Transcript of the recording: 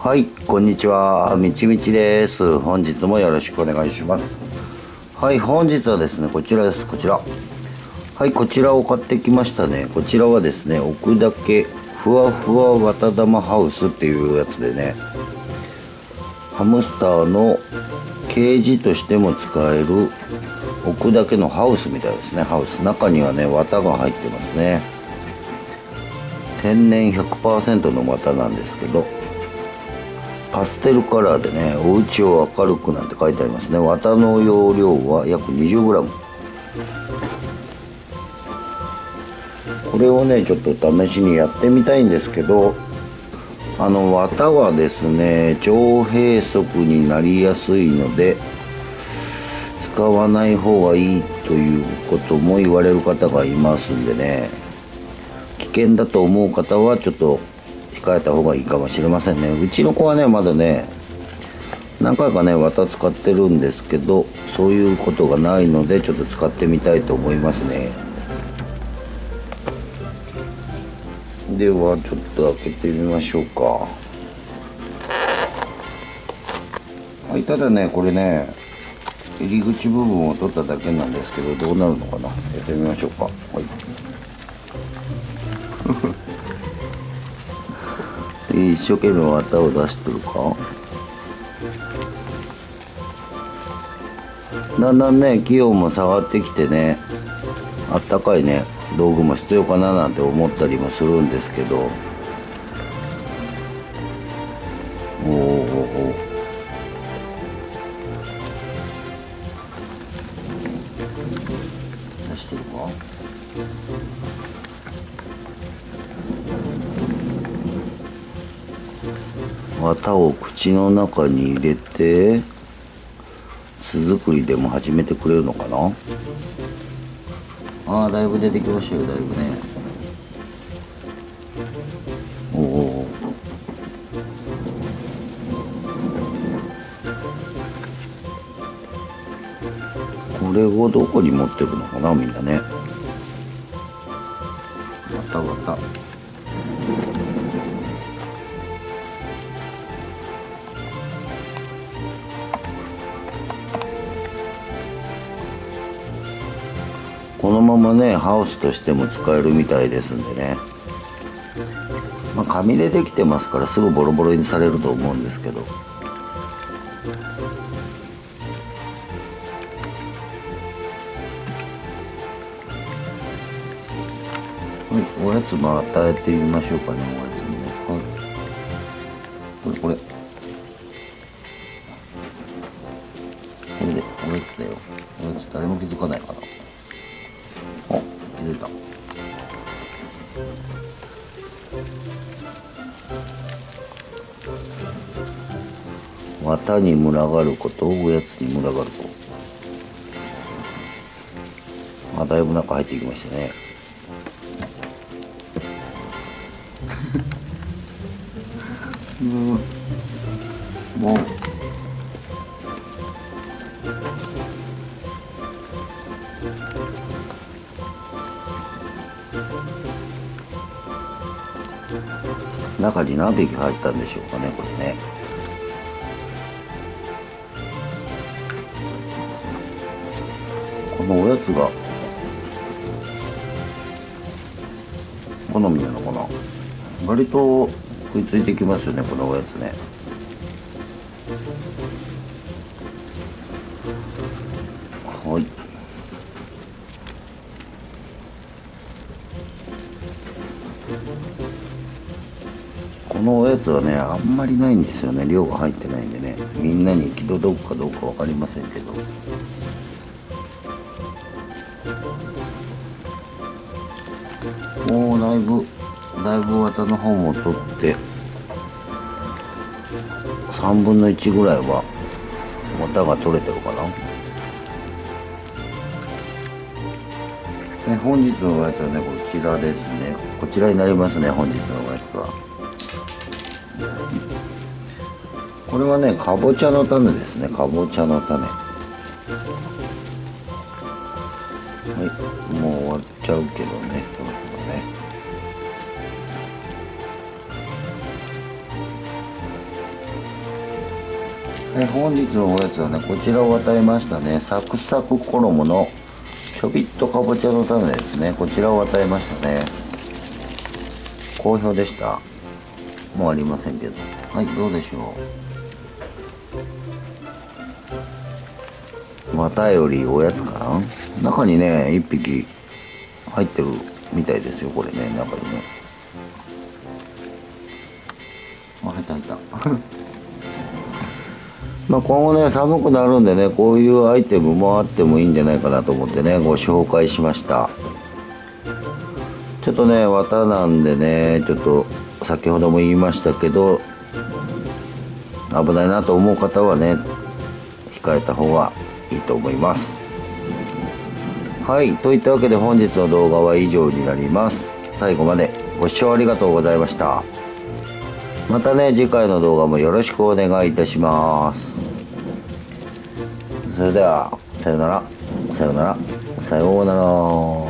はい、こんにちは、みちみちです。本日もよろしくお願いします。はい、本日はですね、こちらです。こちら。はい、こちらを買ってきましたね。こちらはですね、置くだけふわふわわた玉ハウスっていうやつでね、ハムスターのケージとしても使える置くだけのハウスみたいですね。ハウス。中にはね、綿が入ってますね。天然 100% の綿なんですけど、パステルカラーでね、お家を明るくなんて書いてありますね。綿の容量は約 20g。 これをねちょっと試しにやってみたいんですけど、綿はですね腸閉塞になりやすいので使わない方がいいということも言われる方がいますんでね、危険だと思う方はちょっと控えた方がいいかもしれませんね。うちの子はねまだね何回かね綿使ってるんですけど、そういうことがないのでちょっと使ってみたいと思いますね。ではちょっと開けてみましょうか。はい、ただねこれね入り口部分を取っただけなんですけど、どうなるのかな、やってみましょうか。はい一生懸命綿を出してるか、だんだんね気温も下がってきてね、あったかいね道具も必要かななんて思ったりもするんですけど、おお、出してるか、綿を口の中に入れて巣作りでも始めてくれるのかな。ああ、だいぶ出てきましたよ。だいぶね、おお、これをどこに持ってくのかな、みんなね。綿綿このままねハウスとしても使えるみたいですんでね、まあ、紙でできてますからすぐボロボロにされると思うんですけど、はい、おやつも与えてみましょうかね。おやつもね、はい、これでおやつだよ。おやつ誰も気づかないかな。綿に群がることをおやつに群がること。あ、だいぶ中入ってきましたね。うん、もう。中に何匹入ったんでしょうかね、これね。このおやつが好みなのかな。割と食いついてきますよね、このおやつね。はい、このおやつはねあんまりないんですよね。量が入ってないんでね、みんなに行き届くかどうか分かりませんけど、もうだいぶ綿の方も取って3分の1ぐらいは綿が取れてるかな。本日のおやつはねこちらですね。こちらになりますね、本日のおやつは。これはねかぼちゃの種ですね。かぼちゃの種、はい、もう終わっちゃうけどね、そろそろね。本日のおやつはね、こちらを与えましたね。サクサク衣のちょびっとかぼちゃの種ですね。こちらを与えましたね。好評でした。もうありませんけど。はい、どうでしょう。またよりおやつかな。中にね、一匹入ってるみたいですよ、これね、中にね。あ、入った入った。まあ今後ね、寒くなるんでね、こういうアイテムもあってもいいんじゃないかなと思ってね、ご紹介しました。ちょっとね、綿なんでね、ちょっと先ほども言いましたけど、危ないなと思う方はね、控えた方がいいと思います。はい、といったわけで本日の動画は以上になります。最後までご視聴ありがとうございました。またね、次回の動画もよろしくお願いいたします。それでは、さよなら、さよなら、さようなら。